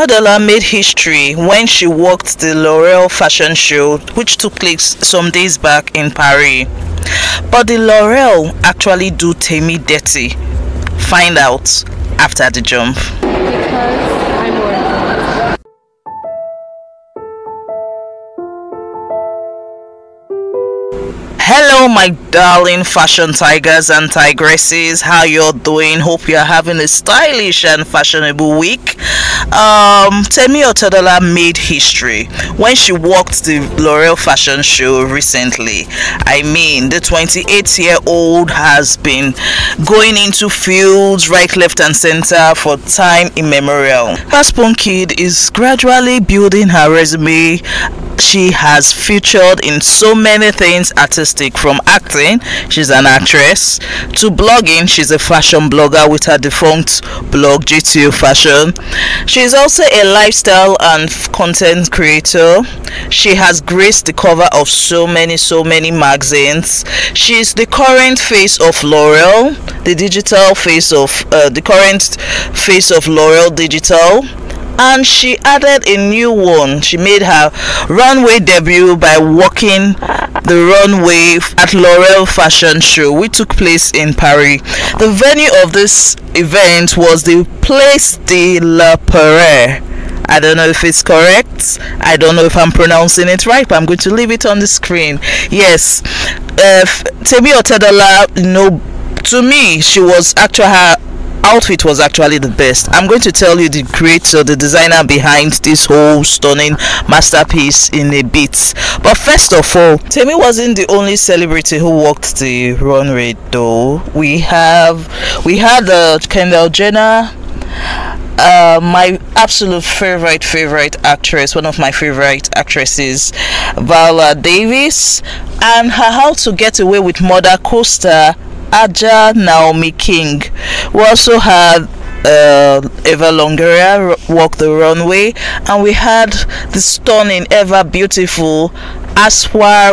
Madala made history when she walked the L'Oreal fashion show, which took place some days back in Paris. But the L'Oreal actually do Temi dirty. Find out after the jump. Hello my darling fashion tigers and tigresses, how you're doing? Hope you're having a stylish and fashionable week. Temi Otedola made history when she walked the L'Oreal fashion show recently. I mean, the 28-year-old has been going into fields right, left and center for time immemorial. Her spunk kid is gradually building her resume. She has featured in so many things artistic, from acting, she's an actress, to blogging, she's a fashion blogger with her defunct blog GTO Fashion. She's also a lifestyle and content creator. She has graced the cover of so many magazines. She's the current face of L'Oreal, the digital face of L'Oreal Digital. And she added a new one. She made her runway debut by walking the runway at L'Oreal fashion show, which took place in Paris. The venue of this event was the Place de la Paix. I don't know if it's correct. I don't know if I'm pronouncing it right, but I'm going to leave it on the screen. Yes, Temi Otedola, to me, she was actually her outfit was actually the best. I'm going to tell you the creator, the designer behind this whole stunning masterpiece in a bit. But first of all, Temi wasn't the only celebrity who walked the runway though. We had Kendall Jenner, my absolute favorite actress, one of my favorite actresses, Viola Davis, and her How to Get Away with Murder co-star Aja Naomi King. We also had Eva Longoria walk the runway, and we had the stunning, ever beautiful Aswa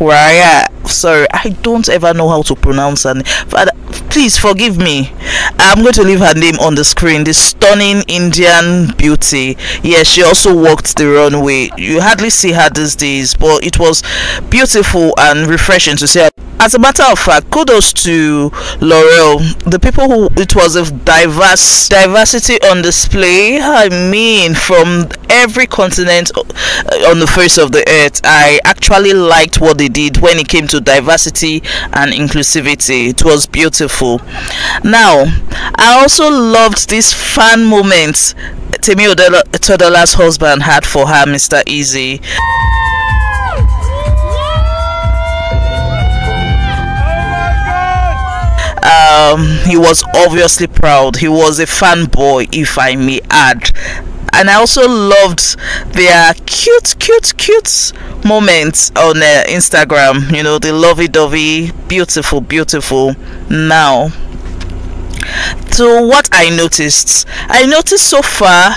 Raya. Sorry, I don't ever know how to pronounce her name. Please forgive me. I'm going to leave her name on the screen. This stunning Indian beauty. Yes, she also walked the runway. You hardly see her these days, but it was beautiful and refreshing to see her. As a matter of fact, kudos to L'Oreal, the people who, it was a diversity on display. I mean, from every continent on the face of the earth. I actually liked what they did when it came to diversity and inclusivity. It was beautiful. Now, I also loved this fan moment Temi Otedola's husband had for her, Mr. Easy. He was obviously proud. He was a fanboy, if I may add. And I also loved their cute moments on Instagram. You know, the lovey-dovey, beautiful. Now, to what I noticed so far,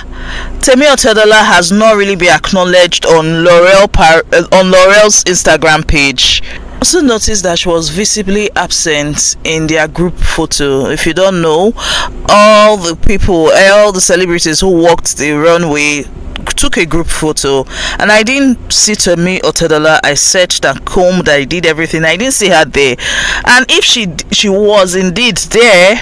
Temi Otedola has not really been acknowledged on L'Oreal's Instagram page. Also noticed that she was visibly absent in their group photo. If you don't know, all the celebrities who walked the runway took a group photo, and I didn't see Temi Otedola. I searched and combed, I did everything, I didn't see her there. And if she was indeed there,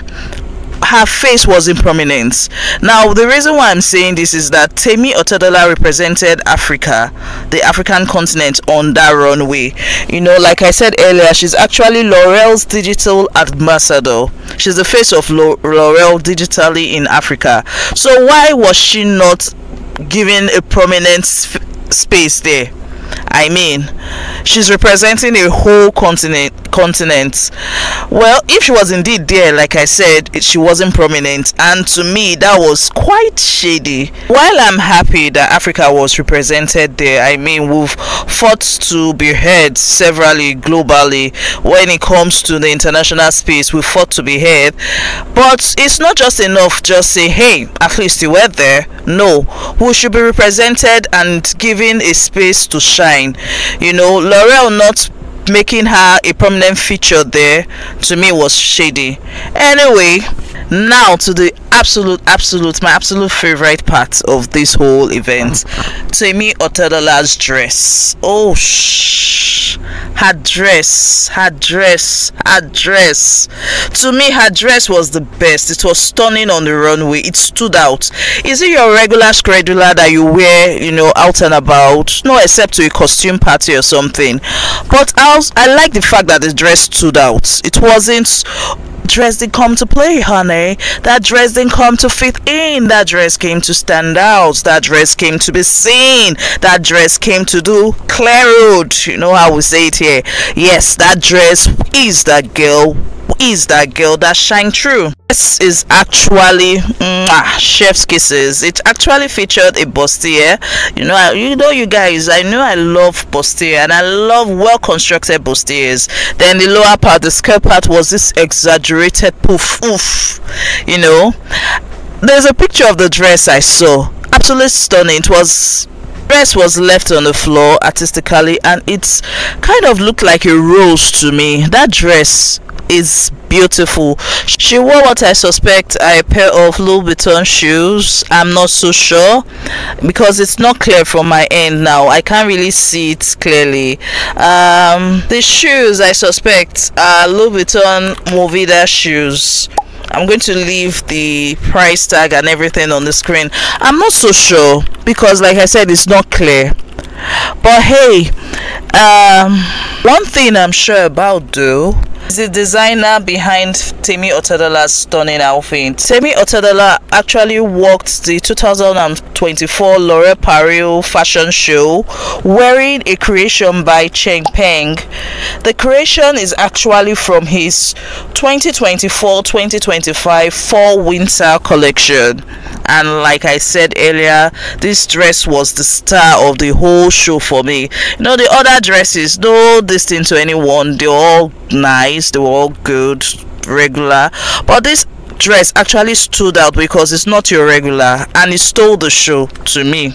her face was in prominence. Now, the reason why I'm saying this is that Temi Otedola represented Africa, the African continent, on that runway. You know, like I said earlier, she's actually L'Oreal's digital ambassador. She's the face of L'Oreal digitally in Africa. So why was she not given a prominent space there? I mean, she's representing a whole continent. Well, if she was indeed there, like I said, she wasn't prominent, and to me that was quite shady. While I'm happy that Africa was represented there, I mean, we've fought to be heard severally globally when it comes to the international space. We fought to be heard, but it's not just enough just say, hey, at least you were there. No, we should be represented and given a space to shine. You know, L'Oreal not making her a prominent feature there, to me, was shady. Anyway, Now to the my absolute favorite part of this whole event, Temi Otelola's dress. Oh, her dress. To me, her dress was the best. It was stunning on the runway. It stood out. Is it your regular scheduler that you wear, you know, out and about? No, except to a costume party or something. But I like the fact that the dress stood out. It wasn't dress didn't come to play, honey. That dress didn't come to fit in. That dress came to stand out. That dress came to be seen. That dress came to do clear road. You know how we say it here. Yes, that dress is that girl. Is that girl that shine through. This is actually chef's kisses. It actually featured a bustier. You know you guys, I know I love bustier and I love well constructed bustiers. Then the lower part, the skirt part, was this exaggerated poof. You know, there's a picture of the dress I saw. Absolutely stunning. It was dress was left on the floor artistically, and it's kind of looked like a rose to me. That dress is beautiful. She wore what I suspect are a pair of Louis Vuitton shoes. I'm not so sure because it's not clear from my end now. I can't really see it clearly. The shoes I suspect are Louis Vuitton Movida shoes. I'm going to leave the price tag and everything on the screen. I'm not so sure because, like I said, it's not clear. But hey, one thing I'm sure about though is the designer behind Temi Otelola's stunning outfit. Temi Otelola actually walked the 2024 L'Oréal Paris fashion show wearing a creation by Cheng Peng. The creation is actually from his 2024-2025 fall winter collection. And like I said earlier, this dress was the star of the whole show for me. You know, the other dresses, no distance to anyone, they're all nice, they were all good, regular, but this dress actually stood out because it's not your regular and it stole the show to me.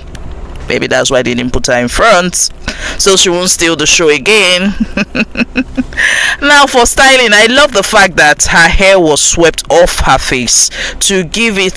Maybe that's why they didn't put her in front, so she won't steal the show again. Now for styling, I love the fact that her hair was swept off her face to give the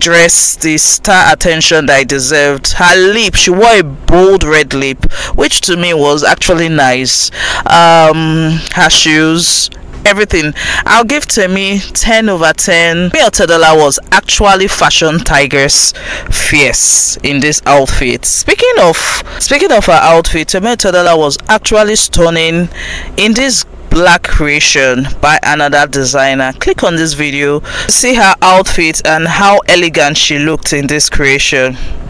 dress the star attention that it deserved. Her lip, she wore a bold red lip, which to me was actually nice. Her shoes, everything. I'll give Temi 10/10. Temi Otelola was actually fashion tigress, fierce in this outfit. Speaking of her outfit, Temi Otelola was actually stunning in this black creation by another designer. Click on this video to see her outfit and how elegant she looked in this creation.